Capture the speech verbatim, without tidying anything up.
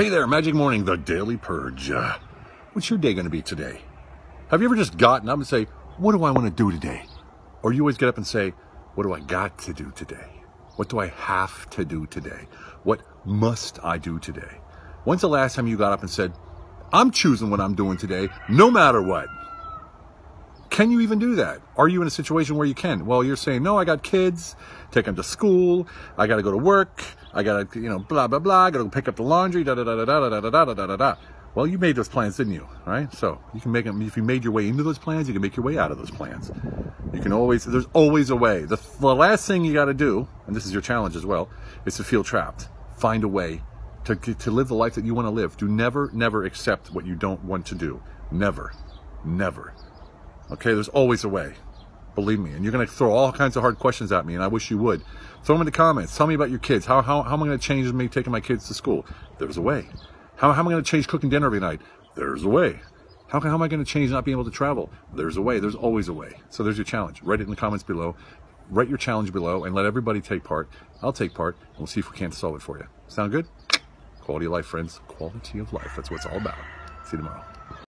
Hey there, Magic Morning, The Daily Purge. Uh, what's your day going to be today? Have you ever just gotten up and say, what do I want to do today? Or you always get up and say, what do I got to do today? What do I have to do today? What must I do today? When's the last time you got up and said, I'm choosing what I'm doing today, no matter what? Can you even do that? Are you in a situation where you can? Well, you're saying, no, I got kids, take them to school, I got to go to work, I got to, you know, blah, blah, blah, I got to pick up the laundry, da, da, da, da, da, da, da, da, da, da, da. Well, you made those plans, didn't you? Right? So you can make them, if you made your way into those plans, you can make your way out of those plans. You can always, there's always a way. The, the last thing you got to do, and this is your challenge as well, is to feel trapped. Find a way to, to live the life that you want to live. Do never, never accept what you don't want to do. Never, never. Okay, there's always a way, believe me. And you're going to throw all kinds of hard questions at me, and I wish you would. Throw them in the comments. Tell me about your kids. How, how, how am I going to change me taking my kids to school? There's a way. How, how am I going to change cooking dinner every night? There's a way. How, how am I going to change not being able to travel? There's a way. There's always a way. So there's your challenge. Write it in the comments below. Write your challenge below, and let everybody take part. I'll take part, and we'll see if we can't solve it for you. Sound good? Quality of life, friends. Quality of life. That's what it's all about. See you tomorrow.